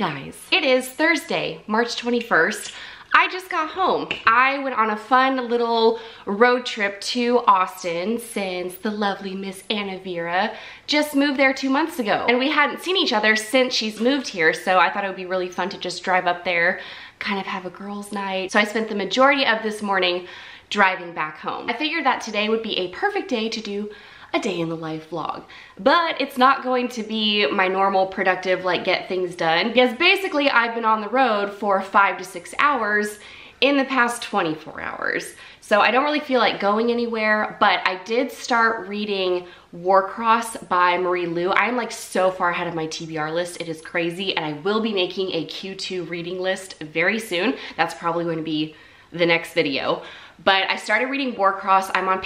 morning, guys. It is Thursday, March 21st. I just got home. I went on a fun little road trip to Austin since the lovely Miss Anna Vera just moved there 2 months ago. And we hadn't seen each other since she's moved here, so I thought it would be really fun to just drive up there, kind of have a girls' night. So I spent the majority of this morning driving back home. I figured that today would be a perfect day to do a day in the life vlog, but it's not going to be my normal productive, like, get things done, because basically I've been on the road for 5 to 6 hours in the past 24 hours. So I don't really feel like going anywhere, but I did start reading Warcross by Marie Lu. I'm like so far ahead of my TBR list, it is crazy, and I will be making a Q2 reading list very soon. That's probably going to be the next video. But I started reading Warcross. I'm on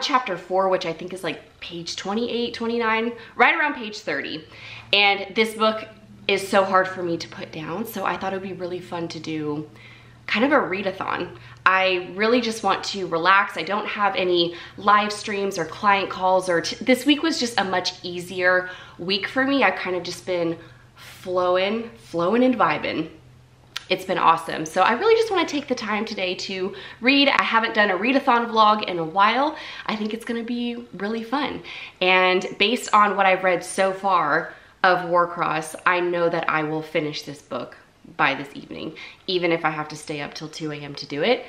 chapter 4, which I think is like page 28, 29, right around page 30. And this book is so hard for me to put down, so I thought it would be really fun to do kind of a readathon. I really just want to relax. I don't have any live streams or client calls, or this week was just a much easier week for me. I've kind of just been flowing and vibing. It's been awesome. So I really just want to take the time today to read. I haven't done a readathon vlog in a while. I think it's going to be really fun. And based on what I've read so far of Warcross, I know that I will finish this book by this evening, even if I have to stay up till 2 a.m. to do it.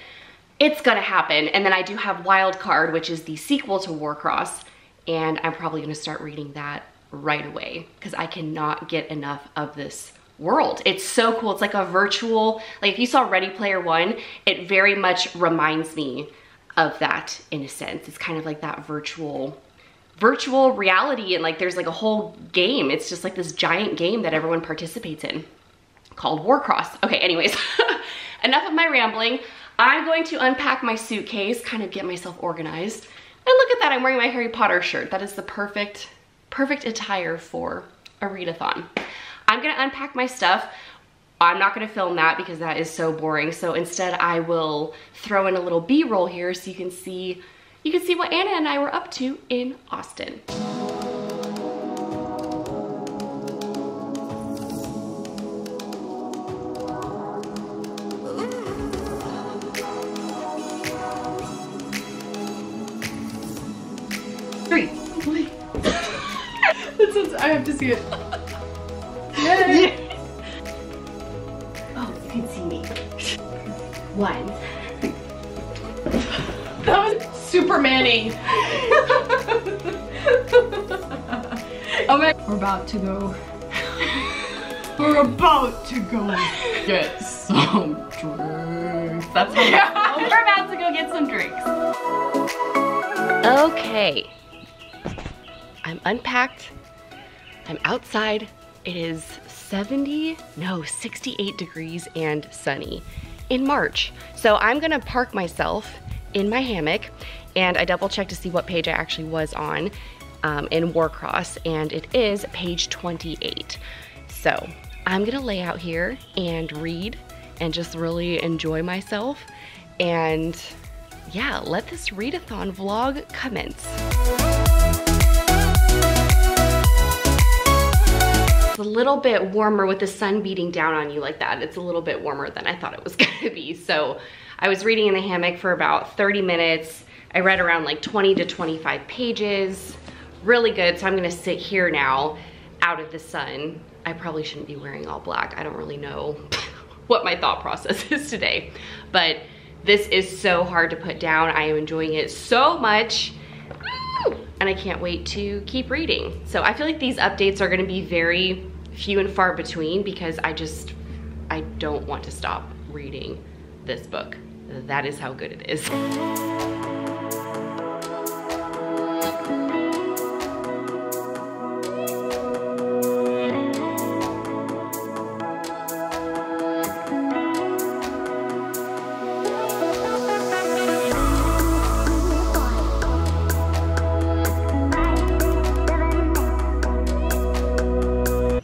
It's going to happen. And then I do have Wild Card, which is the sequel to Warcross, and I'm probably going to start reading that right away because I cannot get enough of this world. It's so cool. It's like a virtual, like if you saw Ready Player One, it very much reminds me of that in a sense. It's kind of like that virtual reality, and like there's like a whole game. It's just like this giant game that everyone participates in called Warcross. Okay, anyways, enough of my rambling. I'm going to unpack my suitcase, kind of get myself organized. And look at that, I'm wearing my Harry Potter shirt. That is the perfect attire for a readathon. I'm gonna unpack my stuff. I'm not gonna film that because that is so boring. So instead I will throw in a little B-roll here so you can see what Anna and I were up to in Austin. Three. That sounds, I have to see it. Oh, you can see me. One. That was Superman-y. Oh my. We're about to go. We're about to go get some drinks. That's what we're about to go get some drinks. Okay. I'm unpacked. I'm outside. It is 68 degrees and sunny in March. So I'm gonna park myself in my hammock, and I double checked to see what page I actually was on in Warcross, and it is page 28. So I'm gonna lay out here and read and just really enjoy myself. And yeah, let this readathon vlog commence. A little bit warmer with the sun beating down on you like that. It's a little bit warmer than I thought it was gonna be. So I was reading in the hammock for about 30 minutes. I read around like 20 to 25 pages. Really good. So I'm gonna sit here now out of the sun. I probably shouldn't be wearing all black. I don't really know what my thought process is today, but this is so hard to put down. I am enjoying it so much. And I can't wait to keep reading. So I feel like these updates are gonna be very few and far between because I don't want to stop reading this book. That is how good it is.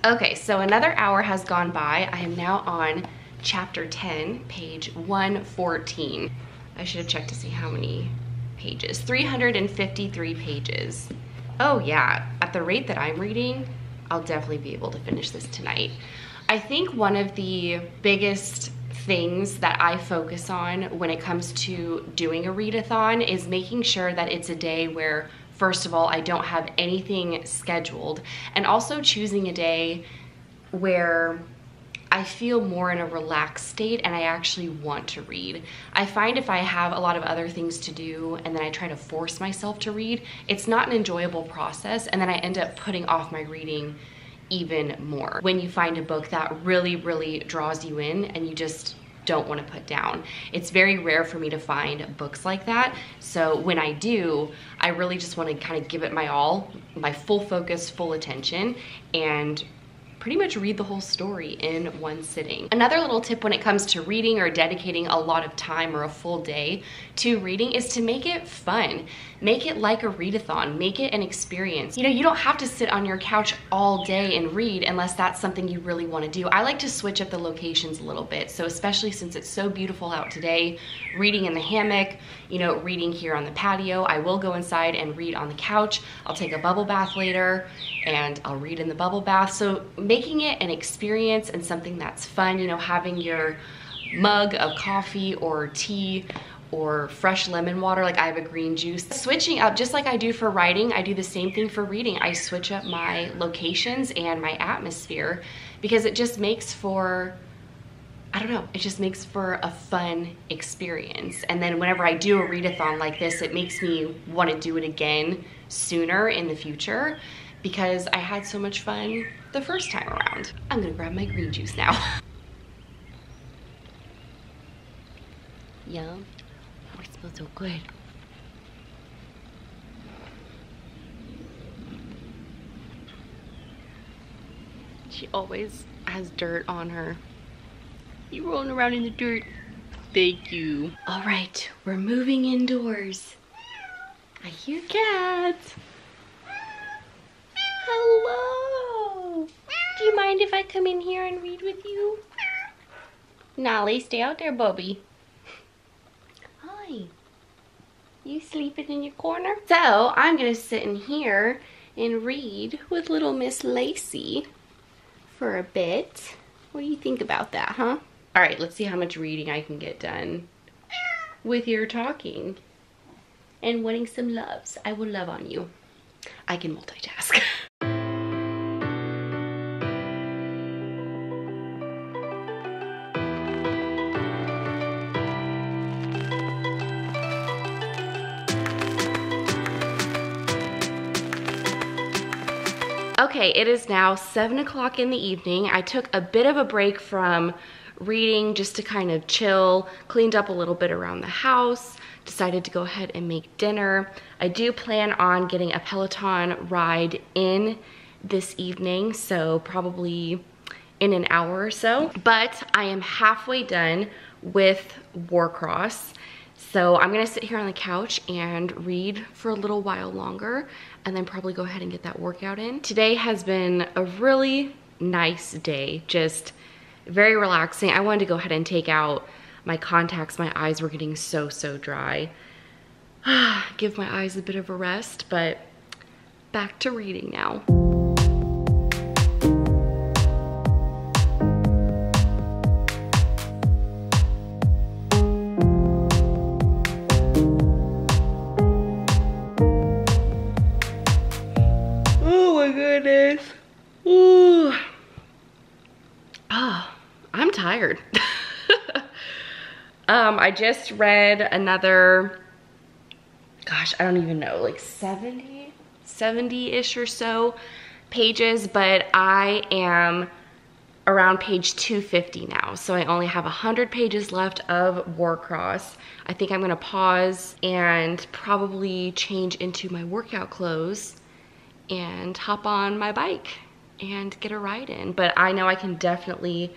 Okay, so another hour has gone by. I am now on chapter 10, page 114. I should have checked to see how many pages. 353 pages. Oh yeah, at the rate that I'm reading, I'll definitely be able to finish this tonight. I think one of the biggest things that I focus on when it comes to doing a read-a-thon is making sure that it's a day where, first of all, I don't have anything scheduled, and also choosing a day where I feel more in a relaxed state and I actually want to read. I find if I have a lot of other things to do and then I try to force myself to read, it's not an enjoyable process, and then I end up putting off my reading even more. When you find a book that really draws you in and you just don't want to put down. It's very rare for me to find books like that. So when I do, I really just want to kind of give it my all, my full focus, full attention, and pretty much read the whole story in one sitting. Another little tip when it comes to reading or dedicating a lot of time or a full day to reading is to make it fun. Make it like a readathon. Make it an experience. You know, you don't have to sit on your couch all day and read unless that's something you really want to do. I like to switch up the locations a little bit. So especially since it's so beautiful out today, reading in the hammock, you know, reading here on the patio. I will go inside and read on the couch. I'll take a bubble bath later and I'll read in the bubble bath. So making it an experience and something that's fun, you know, having your mug of coffee or tea or fresh lemon water, like I have a green juice. Switching up, just like I do for writing, I do the same thing for reading. I switch up my locations and my atmosphere because it just makes for, I don't know, it just makes for a fun experience. And then whenever I do a readathon like this, it makes me want to do it again sooner in the future, because I had so much fun the first time around. I'm gonna grab my green juice now. Yum. Oh, it smells so good. She always has dirt on her. You rolling around in the dirt. Thank you. All right, we're moving indoors. I hear cats. Hello! Do you mind if I come in here and read with you? Nolly, stay out there, Bobby. Hi. You sleeping in your corner? So, I'm gonna sit in here and read with little Miss Lacey for a bit. What do you think about that, huh? Alright, let's see how much reading I can get done with your talking and wanting some loves. I will love on you. I can multitask. Okay, it is now 7 o'clock in the evening. I took a bit of a break from reading just to kind of chill, cleaned up a little bit around the house, decided to go ahead and make dinner. I do plan on getting a Peloton ride in this evening, so probably in an hour or so. But I am halfway done with Warcross, so I'm gonna sit here on the couch and read for a little while longer, and then probably go ahead and get that workout in. Today has been a really nice day, just very relaxing. I wanted to go ahead and take out my contacts. My eyes were getting so dry. Give my eyes a bit of a rest, but back to reading now. Oh my goodness. Ooh. Oh, I'm tired. I just read another, gosh, I don't even know, like 70-ish or so pages, but I am around page 250 now. So I only have 100 pages left of Warcross. I think I'm gonna pause and probably change into my workout clothes and hop on my bike and get a ride in. But I know I can definitely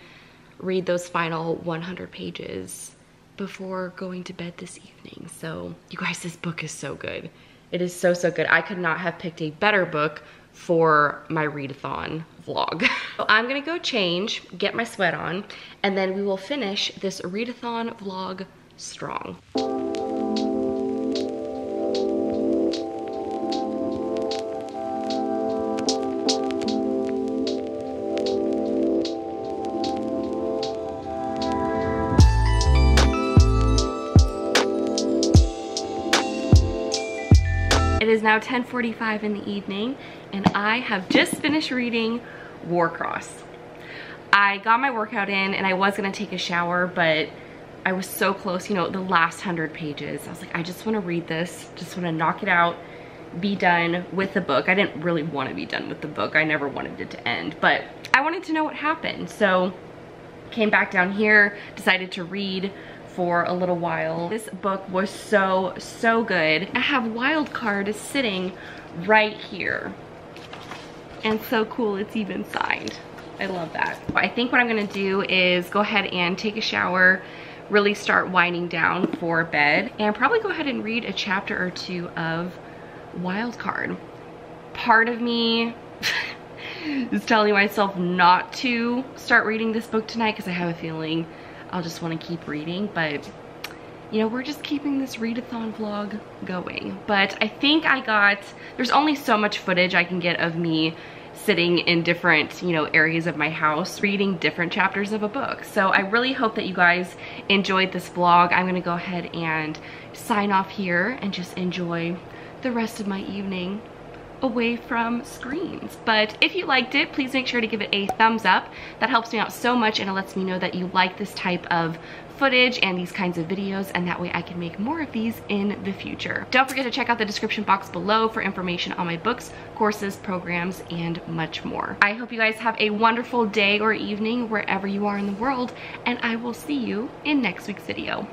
read those final 100 pages before going to bed this evening. So you guys, this book is so good. It is so good. I could not have picked a better book for my readathon vlog. So I'm gonna go change, get my sweat on, and then we will finish this readathon vlog strong. It is now 10:45 in the evening, and I have just finished reading Warcross. I got my workout in, and I was going to take a shower, but I was so close, you know, the last 100 pages. I was like, I just want to read this, just want to knock it out, be done with the book. I didn't really want to be done with the book. I never wanted it to end, but I wanted to know what happened. So came back down here, decided to read for a little while. This book was so good. I have Wild Card sitting right here. And so cool, it's even signed. I love that. I think what I'm gonna do is go ahead and take a shower, really start winding down for bed, and probably go ahead and read a chapter or two of Wild Card. Part of me is telling myself not to start reading this book tonight because I have a feeling I'll just want to keep reading, but you know, we're just keeping this readathon vlog going. But I think there's only so much footage I can get of me sitting in different, you know, areas of my house reading different chapters of a book. So I really hope that you guys enjoyed this vlog. I'm gonna go ahead and sign off here and just enjoy the rest of my evening away from screens. But if you liked it, please make sure to give it a thumbs up. That helps me out so much, and it lets me know that you like this type of footage and these kinds of videos, and that way I can make more of these in the future. Don't forget to check out the description box below for information on my books, courses, programs, and much more. I hope you guys have a wonderful day or evening wherever you are in the world, and I will see you in next week's video.